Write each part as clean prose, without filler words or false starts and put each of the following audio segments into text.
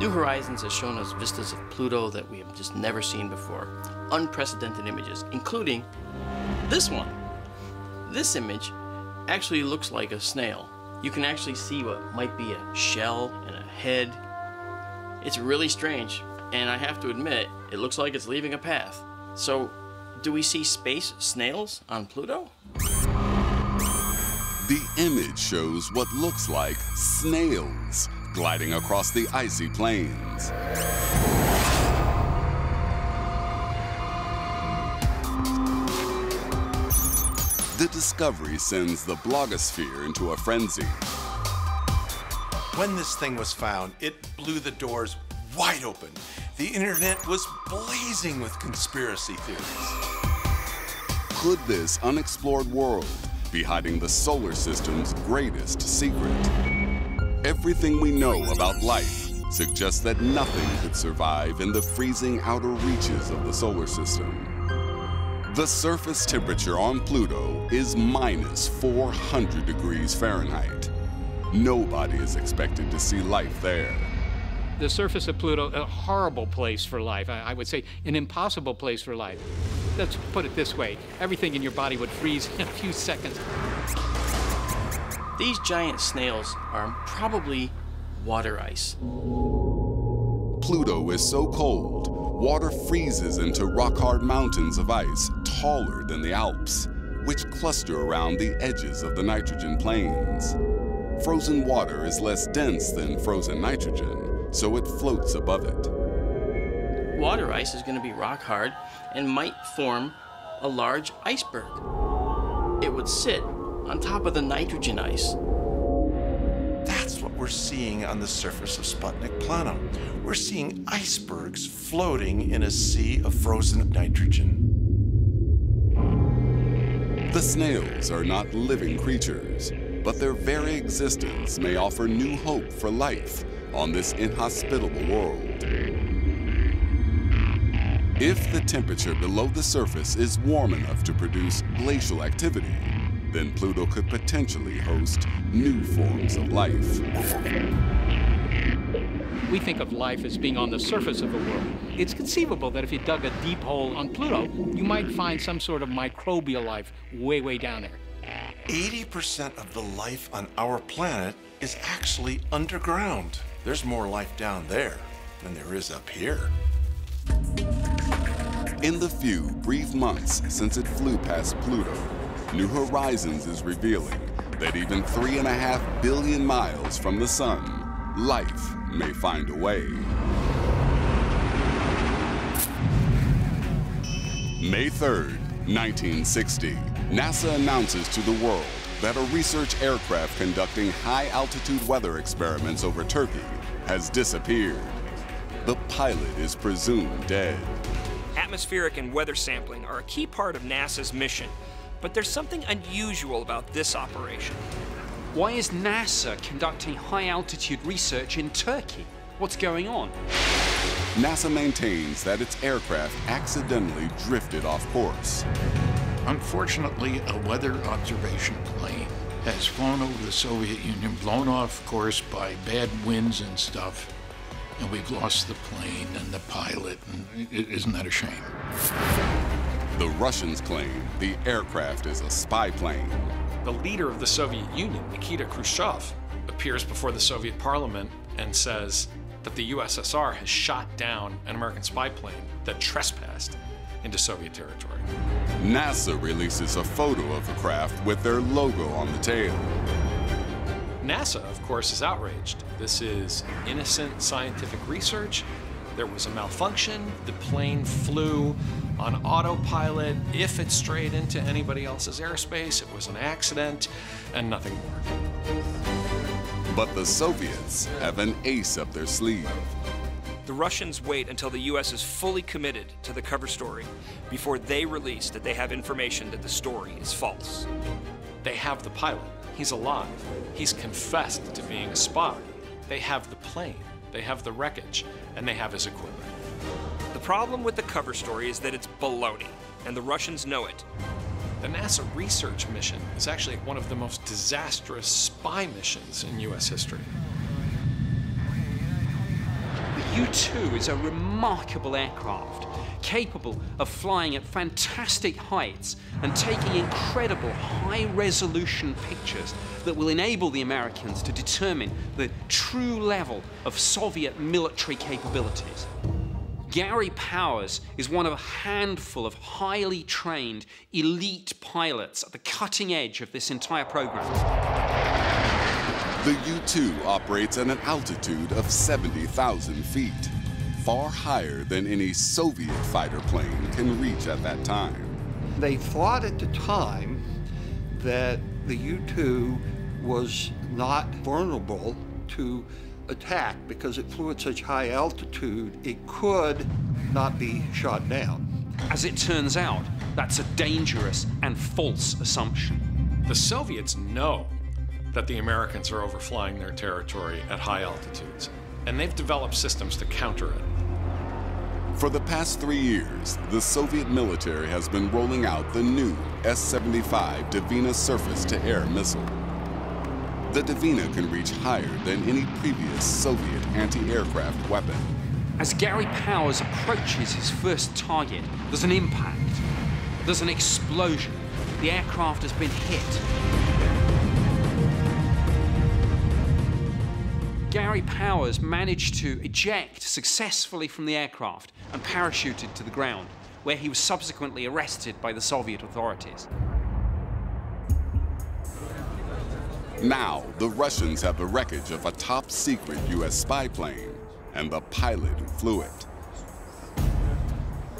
New Horizons has shown us vistas of Pluto that we have just never seen before. Unprecedented images, including this one. This image actually looks like a snail. You can actually see what might be a shell and a head. It's really strange, and I have to admit, it looks like it's leaving a path. So, do we see space snails on Pluto? The image shows what looks like snails gliding across the icy plains. The discovery sends the blogosphere into a frenzy. When this thing was found, it blew the doors wide open. The internet was blazing with conspiracy theories. Could this unexplored world be hiding the solar system's greatest secret? Everything we know about life suggests that nothing could survive in the freezing outer reaches of the solar system. The surface temperature on Pluto is minus 400 degrees Fahrenheit. Nobody is expected to see life there. The surface of Pluto, a horrible place for life. I would say an impossible place for life. Let's put it this way. Everything in your body would freeze in a few seconds. These giant snails are probably water ice. Pluto is so cold, water freezes into rock-hard mountains of ice taller than the Alps, which cluster around the edges of the nitrogen plains. Frozen water is less dense than frozen nitrogen, so it floats above it. Water ice is going to be rock-hard and might form a large iceberg. It would sit on top of the nitrogen ice. That's what we're seeing on the surface of Sputnik Planum. We're seeing icebergs floating in a sea of frozen nitrogen. The snails are not living creatures, but their very existence may offer new hope for life on this inhospitable world. If the temperature below the surface is warm enough to produce glacial activity, then Pluto could potentially host new forms of life. We think of life as being on the surface of the world. It's conceivable that if you dug a deep hole on Pluto, you might find some sort of microbial life way, way down there. 80% of the life on our planet is actually underground. There's more life down there than there is up here. In the few brief months since it flew past Pluto, New Horizons is revealing that even 3.5 billion miles from the sun, life may find a way. May 3rd, 1960, NASA announces to the world that a research aircraft conducting high-altitude weather experiments over Turkey has disappeared. The pilot is presumed dead. Atmospheric and weather sampling are a key part of NASA's mission. But there's something unusual about this operation. Why is NASA conducting high-altitude research in Turkey? What's going on? NASA maintains that its aircraft accidentally drifted off course. Unfortunately, a weather observation plane has flown over the Soviet Union, blown off course by bad winds and stuff, and we've lost the plane and the pilot, and isn't that a shame? The Russians claim the aircraft is a spy plane. The leader of the Soviet Union, Nikita Khrushchev, appears before the Soviet Parliament and says that the USSR has shot down an American spy plane that trespassed into Soviet territory. NASA releases a photo of the craft with their logo on the tail. NASA, of course, is outraged. This is innocent scientific research. There was a malfunction. The plane flew on autopilot. If it strayed into anybody else's airspace, it was an accident and nothing more. But the Soviets have an ace up their sleeve. The Russians wait until the U.S. is fully committed to the cover story before they release that they have information that the story is false. They have the pilot. He's alive. He's confessed to being a spy. They have the plane. They have the wreckage, and they have his equipment. The problem with the cover story is that it's baloney, and the Russians know it. The NASA research mission is actually one of the most disastrous spy missions in U.S. history. U-2 is a remarkable aircraft, capable of flying at fantastic heights and taking incredible high-resolution pictures that will enable the Americans to determine the true level of Soviet military capabilities. Gary Powers is one of a handful of highly trained elite pilots at the cutting edge of this entire program. The U-2 operates at an altitude of 70,000 feet, far higher than any Soviet fighter plane can reach at that time. They thought at the time that the U-2 was not vulnerable to attack because it flew at such high altitude, it could not be shot down. As it turns out, that's a dangerous and false assumption. The Soviets know that the Americans are overflying their territory at high altitudes, and they've developed systems to counter it. For the past 3 years, the Soviet military has been rolling out the new S-75 Dvina surface-to-air missile. The Davina can reach higher than any previous Soviet anti-aircraft weapon. As Gary Powers approaches his first target, there's an impact. There's an explosion. The aircraft has been hit. Gary Powers managed to eject successfully from the aircraft and parachuted to the ground, where he was subsequently arrested by the Soviet authorities. Now, the Russians have the wreckage of a top-secret U.S. spy plane and the pilot who flew it.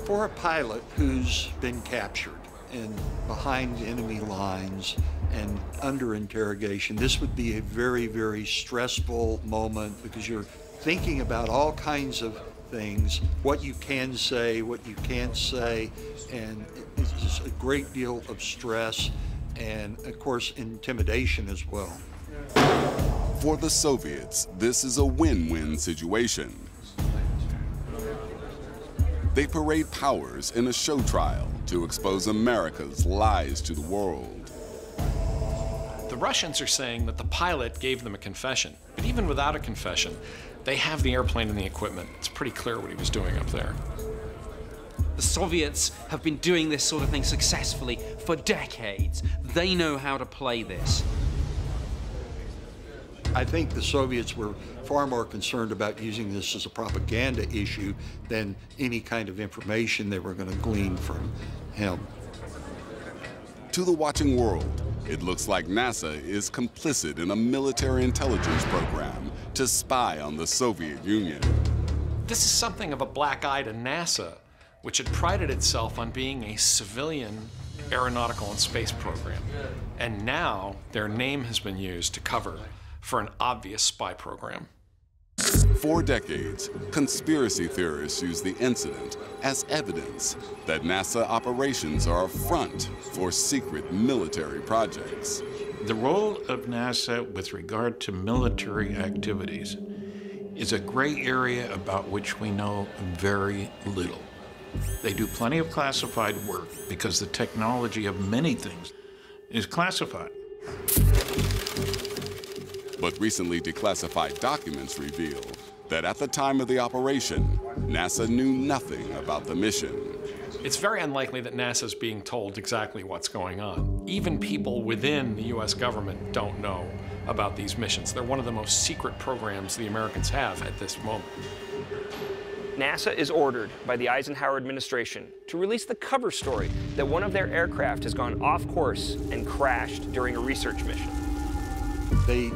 For a pilot who's been captured and behind enemy lines and under interrogation, this would be a very, very stressful moment because you're thinking about all kinds of things, what you can say, what you can't say, and it's just a great deal of stress. And, of course, intimidation as well. For the Soviets, this is a win-win situation. They parade Powers in a show trial to expose America's lies to the world. The Russians are saying that the pilot gave them a confession. But even without a confession, they have the airplane and the equipment. It's pretty clear what he was doing up there. The Soviets have been doing this sort of thing successfully for decades. They know how to play this. I think the Soviets were far more concerned about using this as a propaganda issue than any kind of information they were going to glean from him. To the watching world, it looks like NASA is complicit in a military intelligence program to spy on the Soviet Union. This is something of a black eye to NASA, which had prided itself on being a civilian aeronautical and space program. And now their name has been used to cover for an obvious spy program. For decades, conspiracy theorists use the incident as evidence that NASA operations are a front for secret military projects. The role of NASA with regard to military activities is a gray area about which we know very little. They do plenty of classified work because the technology of many things is classified. But recently declassified documents reveal that at the time of the operation, NASA knew nothing about the mission. It's very unlikely that NASA's being told exactly what's going on. Even people within the U.S. government don't know about these missions. They're one of the most secret programs the Americans have at this moment. NASA is ordered by the Eisenhower administration to release the cover story that one of their aircraft has gone off course and crashed during a research mission. They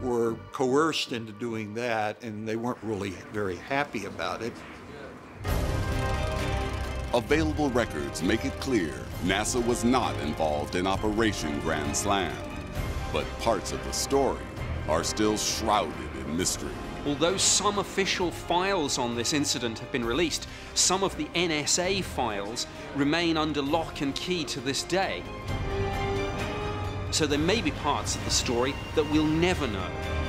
were coerced into doing that, and they weren't really very happy about it. Available records make it clear NASA was not involved in Operation Grand Slam, but parts of the story are still shrouded in mystery. Although some official files on this incident have been released, some of the NSA files remain under lock and key to this day. So there may be parts of the story that we'll never know.